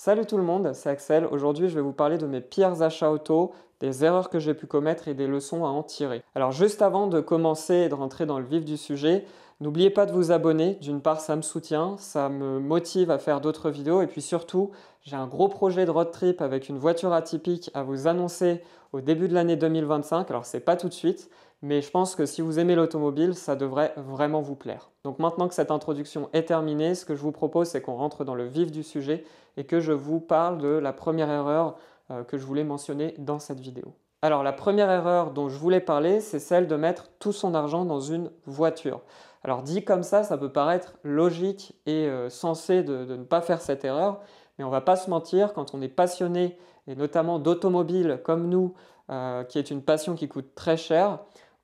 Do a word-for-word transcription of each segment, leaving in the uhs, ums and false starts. Salut tout le monde, c'est Axel. Aujourd'hui, je vais vous parler de mes pires achats auto, des erreurs que j'ai pu commettre et des leçons à en tirer. Alors juste avant de commencer et de rentrer dans le vif du sujet, n'oubliez pas de vous abonner. D'une part, ça me soutient, ça me motive à faire d'autres vidéos et puis surtout, j'ai un gros projet de road trip avec une voiture atypique à vous annoncer au début de l'année deux mille vingt-cinq. Alors c'est pas tout de suite, mais je pense que si vous aimez l'automobile, ça devrait vraiment vous plaire. Donc maintenant que cette introduction est terminée, ce que je vous propose, c'est qu'on rentre dans le vif du sujet et que je vous parle de la première erreur euh, que je voulais mentionner dans cette vidéo. Alors la première erreur dont je voulais parler, c'est celle de mettre tout son argent dans une voiture. Alors dit comme ça, ça peut paraître logique et euh, sensé de, de ne pas faire cette erreur, mais on va pas se mentir, quand on est passionné, et notamment d'automobile comme nous, euh, qui est une passion qui coûte très cher,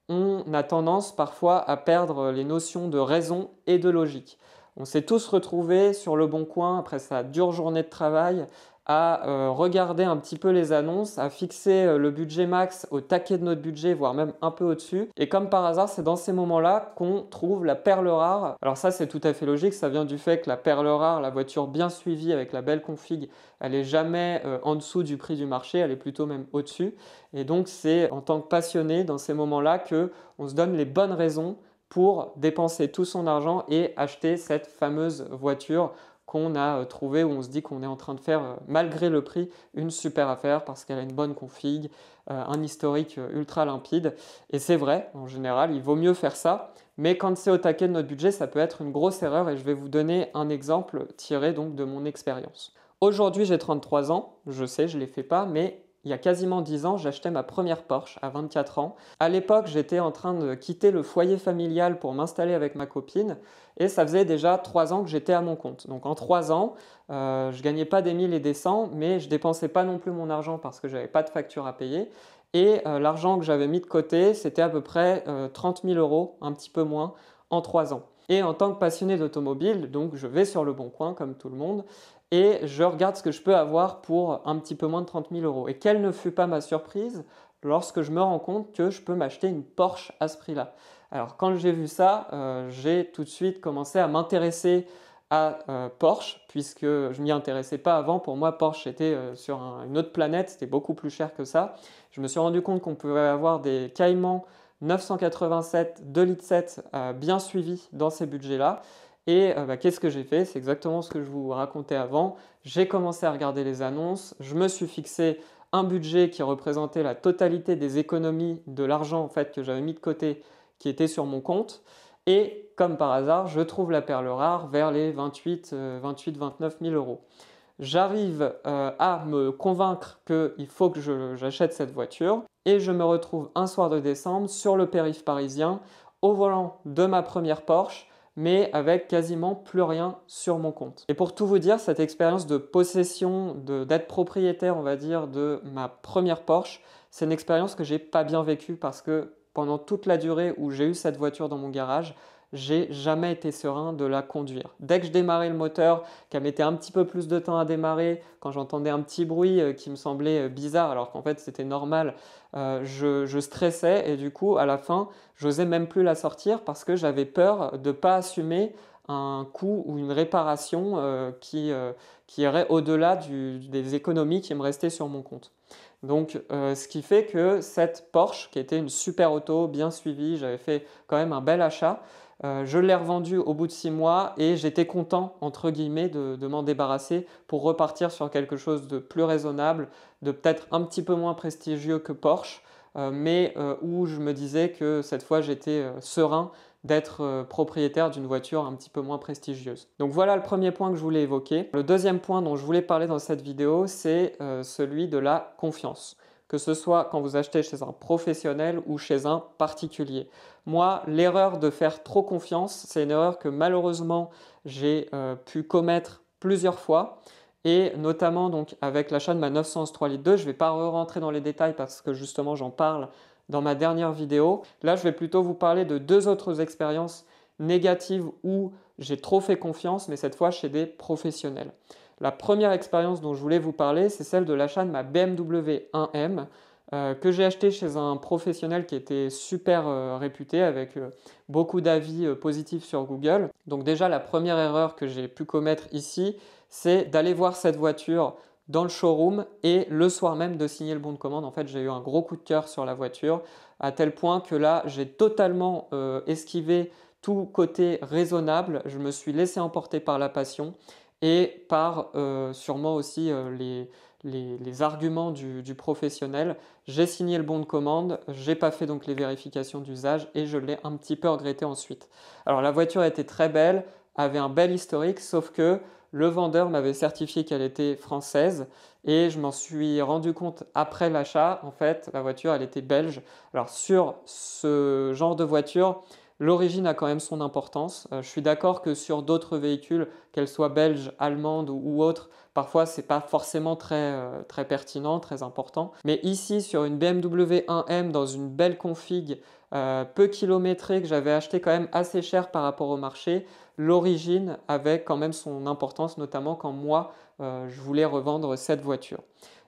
on a tendance parfois à perdre les notions de raison et de logique. On s'est tous retrouvés sur le bon coin après sa dure journée de travail à euh, regarder un petit peu les annonces, à fixer euh, le budget max au taquet de notre budget, voire même un peu au-dessus. Et comme par hasard, c'est dans ces moments-là qu'on trouve la perle rare. Alors ça, c'est tout à fait logique, ça vient du fait que la perle rare, la voiture bien suivie avec la belle config, elle n'est jamais euh, en dessous du prix du marché, elle est plutôt même au-dessus. Et donc c'est en tant que passionné dans ces moments-là qu'on se donne les bonnes raisons pour dépenser tout son argent et acheter cette fameuse voiture qu'on a trouvé, où on se dit qu'on est en train de faire, malgré le prix, une super affaire parce qu'elle a une bonne config, un historique ultra limpide. Et c'est vrai, en général, il vaut mieux faire ça. Mais quand c'est au taquet de notre budget, ça peut être une grosse erreur et je vais vous donner un exemple tiré donc de mon expérience. Aujourd'hui, j'ai trente-trois ans. Je sais, je ne les fais pas, mais il y a quasiment dix ans, j'achetais ma première Porsche à vingt-quatre ans. À l'époque, j'étais en train de quitter le foyer familial pour m'installer avec ma copine et ça faisait déjà trois ans que j'étais à mon compte. Donc en trois ans, euh, je gagnais pas des mille et des cent, mais je dépensais pas non plus mon argent parce que j'avais pas de facture à payer. Et euh, l'argent que j'avais mis de côté, c'était à peu près euh, trente mille euros, un petit peu moins, en trois ans. Et en tant que passionné d'automobile, donc je vais sur le bon coin comme tout le monde et je regarde ce que je peux avoir pour un petit peu moins de trente mille euros. Et quelle ne fut pas ma surprise lorsque je me rends compte que je peux m'acheter une Porsche à ce prix-là. Alors quand j'ai vu ça, euh, j'ai tout de suite commencé à m'intéresser à euh, Porsche, puisque je m'y intéressais pas avant. Pour moi, Porsche était euh, sur un, une autre planète, c'était beaucoup plus cher que ça. Je me suis rendu compte qu'on pouvait avoir des Caymans neuf cent quatre-vingt-sept, deux virgule sept litres euh, bien suivis dans ces budgets-là. Et euh, bah, qu'est-ce que j'ai fait? C'est exactement ce que je vous racontais avant. J'ai commencé à regarder les annonces, je me suis fixé un budget qui représentait la totalité des économies de l'argent en fait que j'avais mis de côté, qui était sur mon compte. Et comme par hasard, je trouve la perle rare vers les vingt-huit, vingt-neuf mille euros. J'arrive euh, à me convaincre qu'il faut que j'achète cette voiture et je me retrouve un soir de décembre sur le périph' parisien au volant de ma première Porsche, mais avec quasiment plus rien sur mon compte. Et pour tout vous dire, cette expérience de possession, d'être propriétaire, on va dire, de ma première Porsche, c'est une expérience que j'ai pas bien vécue parce que pendant toute la durée où j'ai eu cette voiture dans mon garage, j'ai jamais été serein de la conduire. Dès que je démarrais le moteur, qu'elle mettait un petit peu plus de temps à démarrer, quand j'entendais un petit bruit qui me semblait bizarre, alors qu'en fait c'était normal, euh, je, je stressais et du coup à la fin, j'osais même plus la sortir parce que j'avais peur de ne pas assumer un coût ou une réparation euh, qui, euh, qui irait au-delà des économies qui me restaient sur mon compte. Donc euh, ce qui fait que cette Porsche, qui était une super auto, bien suivie, j'avais fait quand même un bel achat, Euh, je l'ai revendu au bout de six mois et j'étais content, entre guillemets, de, de m'en débarrasser pour repartir sur quelque chose de plus raisonnable, de peut-être un petit peu moins prestigieux que Porsche, euh, mais euh, où je me disais que cette fois j'étais euh, serein d'être euh, propriétaire d'une voiture un petit peu moins prestigieuse. Donc voilà le premier point que je voulais évoquer. Le deuxième point dont je voulais parler dans cette vidéo, c'est euh, celui de la confiance. Que ce soit quand vous achetez chez un professionnel ou chez un particulier. Moi, l'erreur de faire trop confiance, c'est une erreur que malheureusement j'ai euh, pu commettre plusieurs fois et notamment donc avec l'achat de ma neuf cent trois litres deux. Je ne vais pas re-rentrer dans les détails parce que justement j'en parle dans ma dernière vidéo. Là, je vais plutôt vous parler de deux autres expériences négatives où j'ai trop fait confiance, mais cette fois chez des professionnels. La première expérience dont je voulais vous parler, c'est celle de l'achat de ma B M W un M euh, que j'ai acheté chez un professionnel qui était super euh, réputé avec euh, beaucoup d'avis euh, positifs sur Google. Donc déjà, la première erreur que j'ai pu commettre ici, c'est d'aller voir cette voiture dans le showroom et le soir même de signer le bon de commande. En fait, j'ai eu un gros coup de cœur sur la voiture, à tel point que là, j'ai totalement euh, esquivé tout côté raisonnable. Je me suis laissé emporter par la passion et par euh, sûrement aussi euh, les, les, les arguments du, du professionnel. J'ai signé le bon de commande, j'ai pas fait donc les vérifications d'usage et je l'ai un petit peu regretté ensuite. Alors la voiture était très belle, avait un bel historique, sauf que le vendeur m'avait certifié qu'elle était française et je m'en suis rendu compte après l'achat. En fait, la voiture, elle était belge. Alors sur ce genre de voiture, l'origine a quand même son importance. Euh, je suis d'accord que sur d'autres véhicules, qu'elles soient belges, allemandes ou autres, parfois c'est pas forcément très, euh, très pertinent, très important. Mais ici, sur une B M W un M, dans une belle config, euh, peu kilométrée, que j'avais acheté quand même assez cher par rapport au marché, l'origine avait quand même son importance, notamment quand moi, euh, je voulais revendre cette voiture.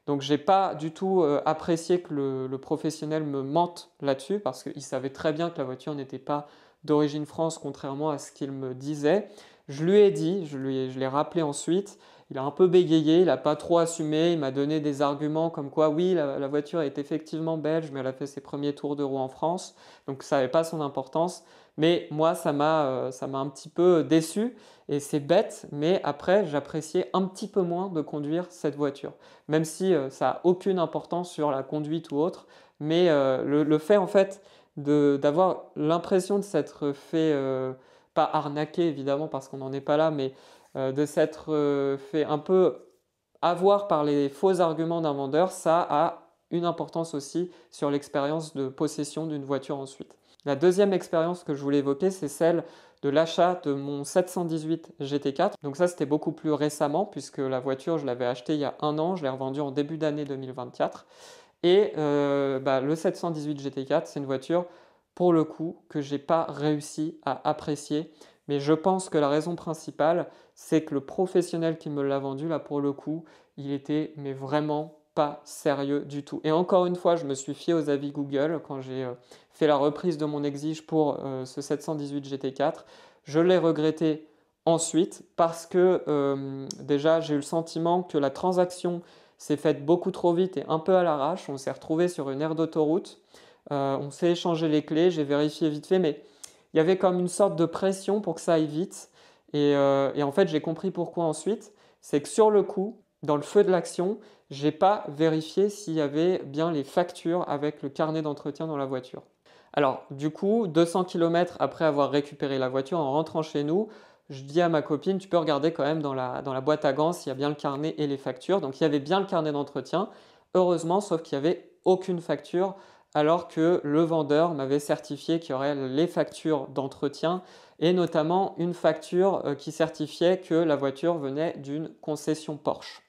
Donc, j'ai pas du tout euh, apprécié que le, le professionnel me mente là-dessus, parce qu'il savait très bien que la voiture n'était pas d'origine France, contrairement à ce qu'il me disait. Je lui ai dit, je lui ai, je l'ai rappelé ensuite, il a un peu bégayé, il n'a pas trop assumé, il m'a donné des arguments comme quoi, oui, la, la voiture est effectivement belge, mais elle a fait ses premiers tours de roue en France, donc ça n'avait pas son importance. Mais moi, ça m'a euh, ça m'a un petit peu déçu et c'est bête, mais après, j'appréciais un petit peu moins de conduire cette voiture. Même si euh, ça n'a aucune importance sur la conduite ou autre, mais euh, le, le fait en fait d'avoir l'impression de s'être fait, euh, pas arnaquer évidemment parce qu'on n'en est pas là, mais euh, de s'être euh, fait un peu avoir par les faux arguments d'un vendeur, ça a une importance aussi sur l'expérience de possession d'une voiture ensuite. La deuxième expérience que je voulais évoquer, c'est celle de l'achat de mon sept cent dix-huit G T quatre. Donc ça, c'était beaucoup plus récemment puisque la voiture, je l'avais achetée il y a un an, je l'ai revendue en début d'année deux mille vingt-quatre. Et euh, bah, le sept cent dix-huit G T quatre, c'est une voiture, pour le coup, que je n'ai pas réussi à apprécier. Mais je pense que la raison principale, c'est que le professionnel qui me l'a vendue, là, pour le coup, il était mais vraiment pas sérieux du tout. Et encore une fois, je me suis fié aux avis Google quand j'ai euh, fait la reprise de mon exige pour euh, ce sept cent dix-huit G T quatre. Je l'ai regretté ensuite parce que euh, déjà, j'ai eu le sentiment que la transaction s'est faite beaucoup trop vite et un peu à l'arrache. On s'est retrouvé sur une aire d'autoroute. Euh, on s'est échangé les clés. J'ai vérifié vite fait, mais il y avait comme une sorte de pression pour que ça aille vite. Et, euh, et en fait, j'ai compris pourquoi ensuite. C'est que sur le coup, dans le feu de l'action, j'ai pas vérifié s'il y avait bien les factures avec le carnet d'entretien dans la voiture. Alors du coup, deux cents kilomètres après avoir récupéré la voiture, en rentrant chez nous, je dis à ma copine, tu peux regarder quand même dans la, dans la boîte à gants s'il y a bien le carnet et les factures. Donc il y avait bien le carnet d'entretien, heureusement, sauf qu'il n'y avait aucune facture, alors que le vendeur m'avait certifié qu'il y aurait les factures d'entretien et notamment une facture qui certifiait que la voiture venait d'une concession Porsche.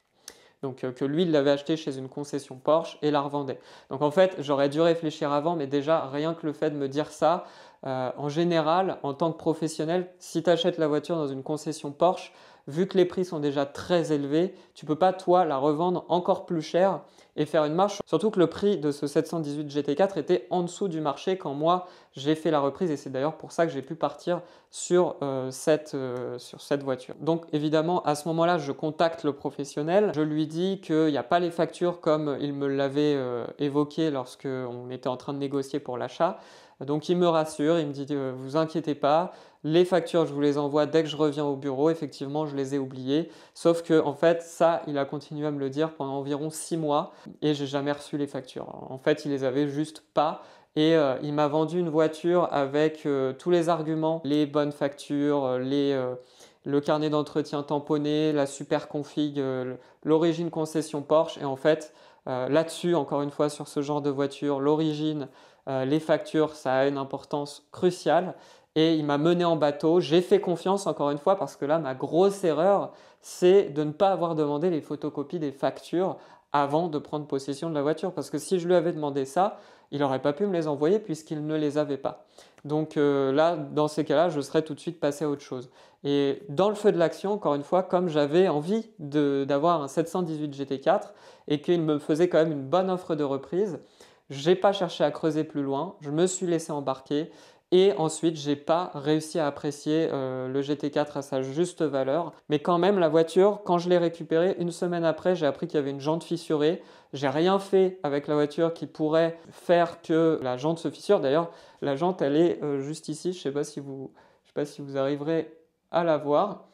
Donc euh, que lui, il l'avait acheté chez une concession Porsche et la revendait. Donc en fait, j'aurais dû réfléchir avant, mais déjà, rien que le fait de me dire ça, euh, en général, en tant que professionnel, si tu achètes la voiture dans une concession Porsche, vu que les prix sont déjà très élevés, tu ne peux pas, toi, la revendre encore plus cher et faire une marche. Surtout que le prix de ce sept cent dix-huit G T quatre était en dessous du marché quand moi, j'ai fait la reprise. Et c'est d'ailleurs pour ça que j'ai pu partir sur, euh, cette, euh, sur cette voiture. Donc évidemment, à ce moment-là, je contacte le professionnel. Je lui dis qu'il n'y a pas les factures comme il me l'avait euh, évoqué lorsqu'on était en train de négocier pour l'achat. Donc il me rassure, il me dit euh, « vous inquiétez pas, les factures je vous les envoie dès que je reviens au bureau, effectivement je les ai oubliées ». Sauf que en fait ça, il a continué à me le dire pendant environ six mois et j'ai jamais reçu les factures. En fait il les avait juste pas et euh, il m'a vendu une voiture avec euh, tous les arguments, les bonnes factures, les, euh, le carnet d'entretien tamponné, la super config, euh, l'origine concession Porsche et en fait euh, là-dessus, encore une fois sur ce genre de voiture, l'origine, Euh, les factures, ça a une importance cruciale et il m'a mené en bateau. J'ai fait confiance encore une fois parce que là, ma grosse erreur, c'est de ne pas avoir demandé les photocopies des factures avant de prendre possession de la voiture parce que si je lui avais demandé ça, il n'aurait pas pu me les envoyer puisqu'il ne les avait pas. Donc euh, là, dans ces cas-là, je serais tout de suite passé à autre chose. Et dans le feu de l'action, encore une fois, comme j'avais envie d'avoir un sept cent dix-huit G T quatre et qu'il me faisait quand même une bonne offre de reprise, j'ai pas cherché à creuser plus loin, je me suis laissé embarquer Et ensuite, j'ai pas réussi à apprécier euh, le G T quatre à sa juste valeur. Mais quand même, la voiture, quand je l'ai récupérée, une semaine après, j'ai appris qu'il y avait une jante fissurée. J'ai rien fait avec la voiture qui pourrait faire que la jante se fissure. D'ailleurs, la jante, elle est euh, juste ici. Je sais pas si vous, je sais pas si vous arriverez à la voir.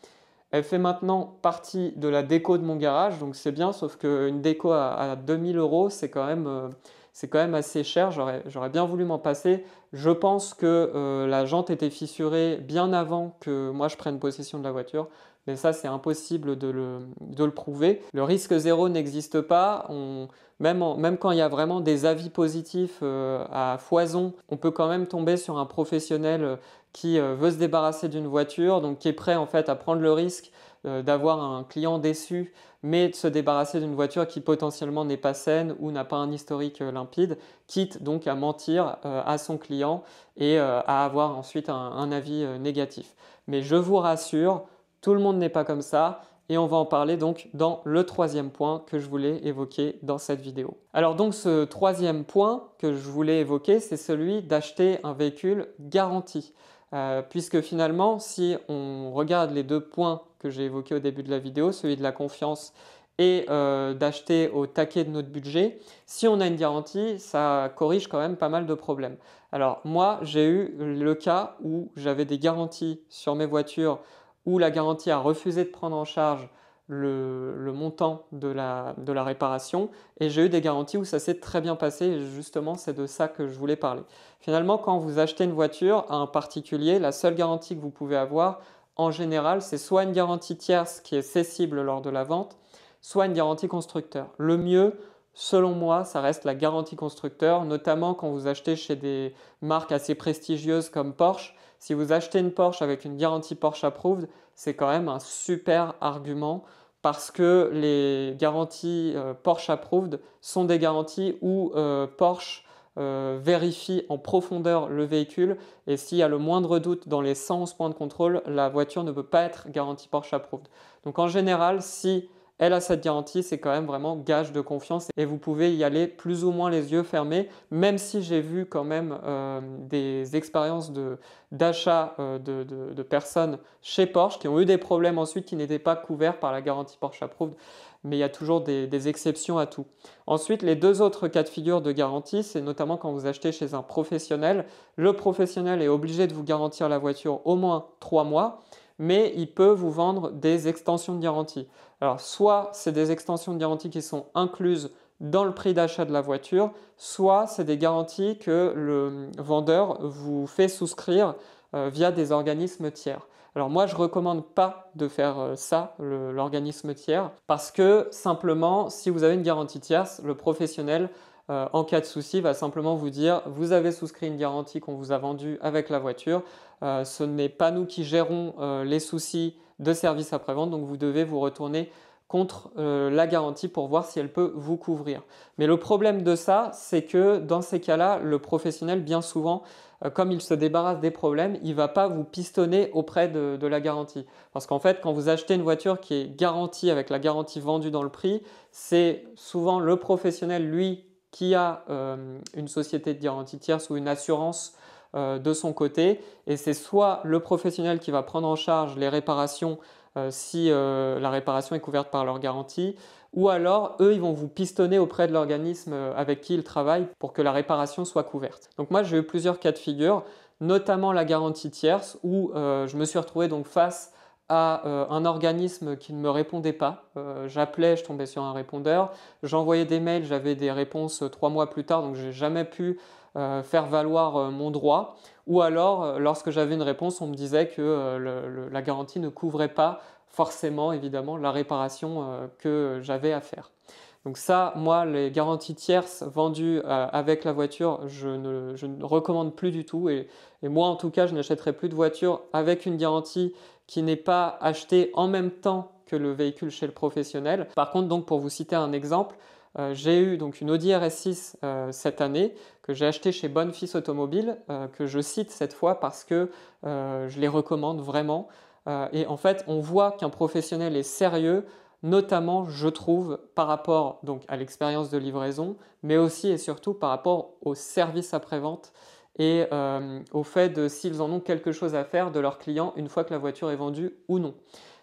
Elle fait maintenant partie de la déco de mon garage, donc c'est bien, sauf qu'une déco à, à deux mille euros, c'est quand même, euh, c'est quand même assez cher, j'aurais bien voulu m'en passer. Je pense que euh, la jante était fissurée bien avant que moi je prenne possession de la voiture, mais ça c'est impossible de le, de le prouver. Le risque zéro n'existe pas, on, même, en, même quand il y a vraiment des avis positifs euh, à foison, on peut quand même tomber sur un professionnel euh, qui veut se débarrasser d'une voiture, donc qui est prêt en fait à prendre le risque euh, d'avoir un client déçu, mais de se débarrasser d'une voiture qui potentiellement n'est pas saine ou n'a pas un historique euh, limpide, quitte donc à mentir euh, à son client et euh, à avoir ensuite un, un avis euh, négatif. Mais je vous rassure, tout le monde n'est pas comme ça. Et on va en parler donc dans le troisième point que je voulais évoquer dans cette vidéo. Alors donc ce troisième point que je voulais évoquer, c'est celui d'acheter un véhicule garanti. Euh, puisque finalement, si on regarde les deux points que j'ai évoqués au début de la vidéo, celui de la confiance et euh, d'acheter au taquet de notre budget, si on a une garantie, ça corrige quand même pas mal de problèmes. Alors moi, j'ai eu le cas où j'avais des garanties sur mes voitures où la garantie a refusé de prendre en charge le, le montant de la, de la réparation, et j'ai eu des garanties où ça s'est très bien passé, et justement c'est de ça que je voulais parler. Finalement, quand vous achetez une voiture à un particulier, la seule garantie que vous pouvez avoir en général, c'est soit une garantie tierce qui est cessible lors de la vente, soit une garantie constructeur. Le mieux, selon moi, ça reste la garantie constructeur, notamment quand vous achetez chez des marques assez prestigieuses comme Porsche. Si vous achetez une Porsche avec une garantie Porsche Approved, c'est quand même un super argument parce que les garanties euh, Porsche Approved sont des garanties où euh, Porsche euh, vérifie en profondeur le véhicule, et s'il y a le moindre doute dans les cent onze points de contrôle, la voiture ne peut pas être garantie Porsche Approved. Donc en général, si elle a cette garantie, c'est quand même vraiment gage de confiance et vous pouvez y aller plus ou moins les yeux fermés, même si j'ai vu quand même euh, des expériences d'achat de, euh, de, de, de personnes chez Porsche qui ont eu des problèmes ensuite qui n'étaient pas couverts par la garantie Porsche Approved, mais il y a toujours des, des exceptions à tout. Ensuite, les deux autres cas de figure de garantie, c'est notamment quand vous achetez chez un professionnel. Le professionnel est obligé de vous garantir la voiture au moins trois mois, mais il peut vous vendre des extensions de garantie. Alors, soit c'est des extensions de garantie qui sont incluses dans le prix d'achat de la voiture, soit c'est des garanties que le vendeur vous fait souscrire euh, via des organismes tiers. Alors moi, je ne recommande pas de faire euh, ça, l'organisme tiers, parce que simplement, si vous avez une garantie tierce, le professionnel, Euh, en cas de souci, va simplement vous dire « vous avez souscrit une garantie qu'on vous a vendue avec la voiture, euh, ce n'est pas nous qui gérons euh, les soucis de service après-vente, donc vous devez vous retourner contre euh, la garantie pour voir si elle peut vous couvrir ». Mais le problème de ça, c'est que dans ces cas-là, le professionnel, bien souvent, euh, comme il se débarrasse des problèmes, il ne va pas vous pistonner auprès de, de la garantie. Parce qu'en fait, quand vous achetez une voiture qui est garantie avec la garantie vendue dans le prix, c'est souvent le professionnel, lui, qui a euh, une société de garantie tierce ou une assurance euh, de son côté. Et c'est soit le professionnel qui va prendre en charge les réparations euh, si euh, la réparation est couverte par leur garantie, ou alors eux, ils vont vous pistonner auprès de l'organisme avec qui ils travaillent pour que la réparation soit couverte. Donc moi, j'ai eu plusieurs cas de figure, notamment la garantie tierce, où euh, je me suis retrouvé donc face à euh, un organisme qui ne me répondait pas. Euh, J'appelais, je tombais sur un répondeur, j'envoyais des mails, j'avais des réponses euh, trois mois plus tard, donc je n'ai jamais pu euh, faire valoir euh, mon droit. Ou alors, euh, lorsque j'avais une réponse, on me disait que euh, le, le, la garantie ne couvrait pas forcément, évidemment, la réparation euh, que j'avais à faire. Donc ça, moi, les garanties tierces vendues euh, avec la voiture, je ne, je ne recommande plus du tout. Et, et moi, en tout cas, je n'achèterai plus de voiture avec une garantie qui n'est pas acheté en même temps que le véhicule chez le professionnel. Par contre, donc, pour vous citer un exemple, euh, j'ai eu donc une Audi R S six euh, cette année que j'ai acheté chez Bonnefils Automobile, euh, que je cite cette fois parce que euh, je les recommande vraiment. Euh, et en fait, on voit qu'un professionnel est sérieux, notamment, je trouve, par rapport donc, à l'expérience de livraison, mais aussi et surtout par rapport au service après-vente et euh, au fait de s'ils en ont quelque chose à faire de leurs clients une fois que la voiture est vendue ou non.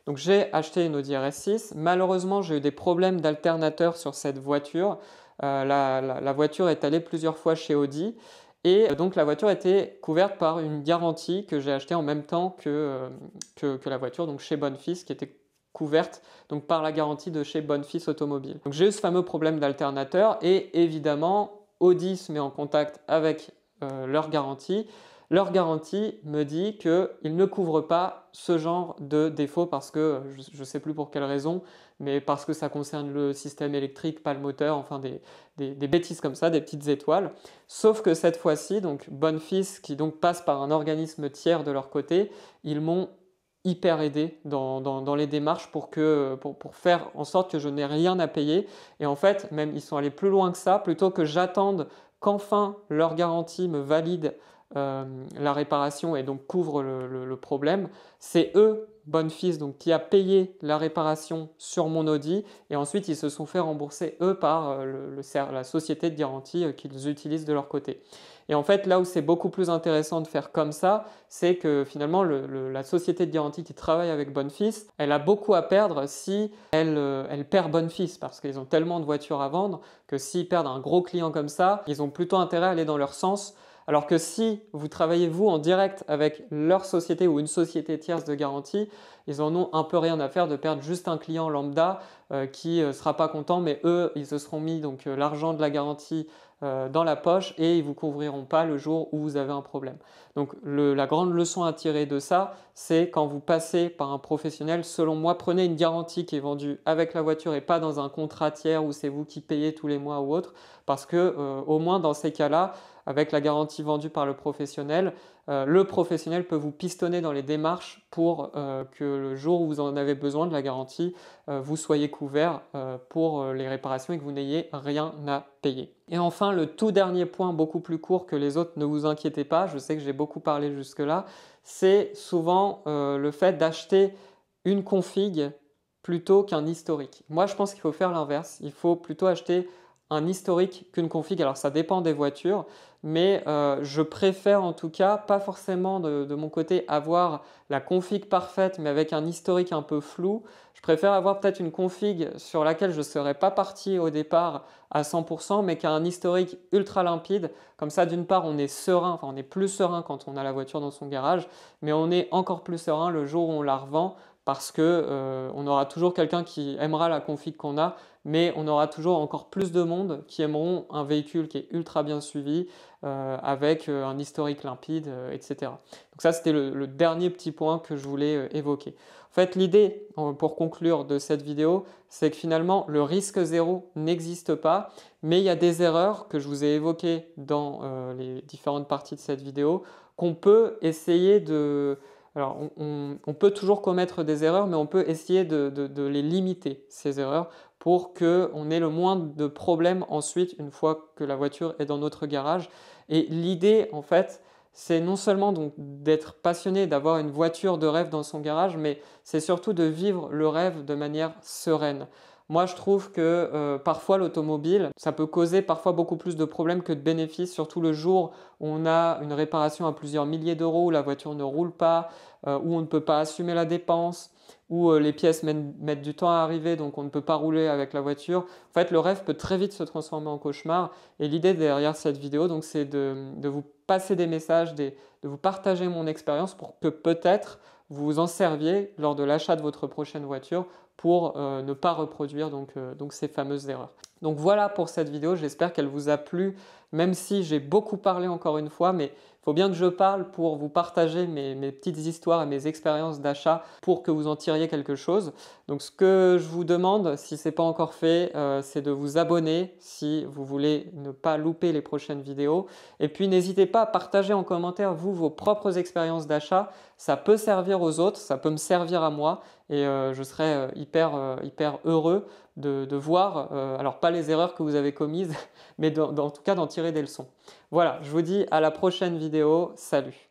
Donc j'ai acheté une Audi R S six, malheureusement j'ai eu des problèmes d'alternateur sur cette voiture, euh, la, la, la voiture est allée plusieurs fois chez Audi et euh, donc la voiture était couverte par une garantie que j'ai achetée en même temps que, euh, que, que la voiture, donc chez Bonnefils, qui était couverte donc, par la garantie de chez Bonnefils Automobile. Donc j'ai eu ce fameux problème d'alternateur et évidemment Audi se met en contact avec euh, leur garantie. Leur garantie me dit qu'ils ne couvrent pas ce genre de défaut parce que, je ne sais plus pour quelle raison, mais parce que ça concerne le système électrique, pas le moteur, enfin des, des, des bêtises comme ça, des petites étoiles. Sauf que cette fois-ci, donc Bonnefils, qui donc passe par un organisme tiers de leur côté, ils m'ont hyper aidé dans, dans, dans les démarches pour, que, pour, pour faire en sorte que je n'ai rien à payer. Et en fait, même ils sont allés plus loin que ça, plutôt que j'attende qu'enfin leur garantie me valide Euh, la réparation et donc couvre le, le, le problème. C'est eux, Bonnefils, donc qui a payé la réparation sur mon Audi et ensuite ils se sont fait rembourser eux par euh, le, le, la société de garantie euh, qu'ils utilisent de leur côté. Et en fait là où c'est beaucoup plus intéressant de faire comme ça, c'est que finalement le, le, la société de garantie qui travaille avec Bonnefils, elle a beaucoup à perdre si elle, euh, elle perd Bonnefils parce qu'ils ont tellement de voitures à vendre que s'ils perdent un gros client comme ça, ils ont plutôt intérêt à aller dans leur sens. Alors que si vous travaillez vous en direct avec leur société ou une société tierce de garantie, ils en ont un peu rien à faire de perdre juste un client lambda euh, qui ne sera pas content, mais eux, ils se seront mis donc l'argent de la garantie euh, dans la poche et ils ne vous couvriront pas le jour où vous avez un problème. Donc le, la grande leçon à tirer de ça, c'est quand vous passez par un professionnel, selon moi, prenez une garantie qui est vendue avec la voiture et pas dans un contrat tiers où c'est vous qui payez tous les mois ou autre, parce que euh, au moins dans ces cas-là, avec la garantie vendue par le professionnel, euh, le professionnel peut vous pistonner dans les démarches pour euh, que le jour où vous en avez besoin de la garantie, euh, vous soyez couvert euh, pour les réparations et que vous n'ayez rien à payer. Et enfin, le tout dernier point, beaucoup plus court que les autres, ne vous inquiétez pas, je sais que j'ai beaucoup parlé jusque-là, c'est souvent euh, le fait d'acheter une config plutôt qu'un historique. Moi, je pense qu'il faut faire l'inverse, il faut plutôt acheter un historique qu'une config. Alors ça dépend des voitures, mais euh, je préfère en tout cas, pas forcément de, de mon côté, avoir la config parfaite, mais avec un historique un peu flou. Je préfère avoir peut-être une config sur laquelle je ne serais pas parti au départ à cent pour cent, mais qui a un historique ultra limpide. Comme ça, d'une part, on est serein, enfin on est plus serein quand on a la voiture dans son garage, mais on est encore plus serein le jour où on la revend, parce qu'on euh, aura toujours quelqu'un qui aimera la config qu'on a, mais on aura toujours encore plus de monde qui aimeront un véhicule qui est ultra bien suivi, euh, avec un historique limpide, euh, et cetera. Donc ça, c'était le, le dernier petit point que je voulais euh, évoquer. En fait, l'idée, pour conclure, de cette vidéo, c'est que finalement, le risque zéro n'existe pas, mais il y a des erreurs que je vous ai évoquées dans euh, les différentes parties de cette vidéo, qu'on peut essayer de... Alors, on, on, on peut toujours commettre des erreurs, mais on peut essayer de, de, de les limiter, ces erreurs, pour qu'on ait le moins de problèmes ensuite, une fois que la voiture est dans notre garage. Et l'idée, en fait, c'est non seulement d'être passionné, d'avoir une voiture de rêve dans son garage, mais c'est surtout de vivre le rêve de manière sereine. Moi, je trouve que euh, parfois l'automobile, ça peut causer parfois beaucoup plus de problèmes que de bénéfices, surtout le jour où on a une réparation à plusieurs milliers d'euros, où la voiture ne roule pas, euh, où on ne peut pas assumer la dépense, où euh, les pièces mettent du temps à arriver, donc on ne peut pas rouler avec la voiture. En fait, le rêve peut très vite se transformer en cauchemar. Et l'idée derrière cette vidéo, donc, c'est de, de vous passer des messages, des, de vous partager mon expérience pour que peut-être vous vous en serviez lors de l'achat de votre prochaine voiture pour euh, ne pas reproduire donc, euh, donc ces fameuses erreurs. Donc voilà pour cette vidéo, j'espère qu'elle vous a plu, même si j'ai beaucoup parlé encore une fois, mais il faut bien que je parle pour vous partager mes, mes petites histoires et mes expériences d'achat pour que vous en tiriez quelque chose. Donc ce que je vous demande, si ce n'est pas encore fait, euh, c'est de vous abonner si vous voulez ne pas louper les prochaines vidéos. Et puis n'hésitez pas à partager en commentaire, vous, vos propres expériences d'achat. Ça peut servir aux autres, ça peut me servir à moi et euh, je serais euh, hyper, euh, hyper heureux de, de voir, euh, alors pas les erreurs que vous avez commises, mais en tout cas d'en tirer des leçons. Voilà, je vous dis à la prochaine vidéo. Salut!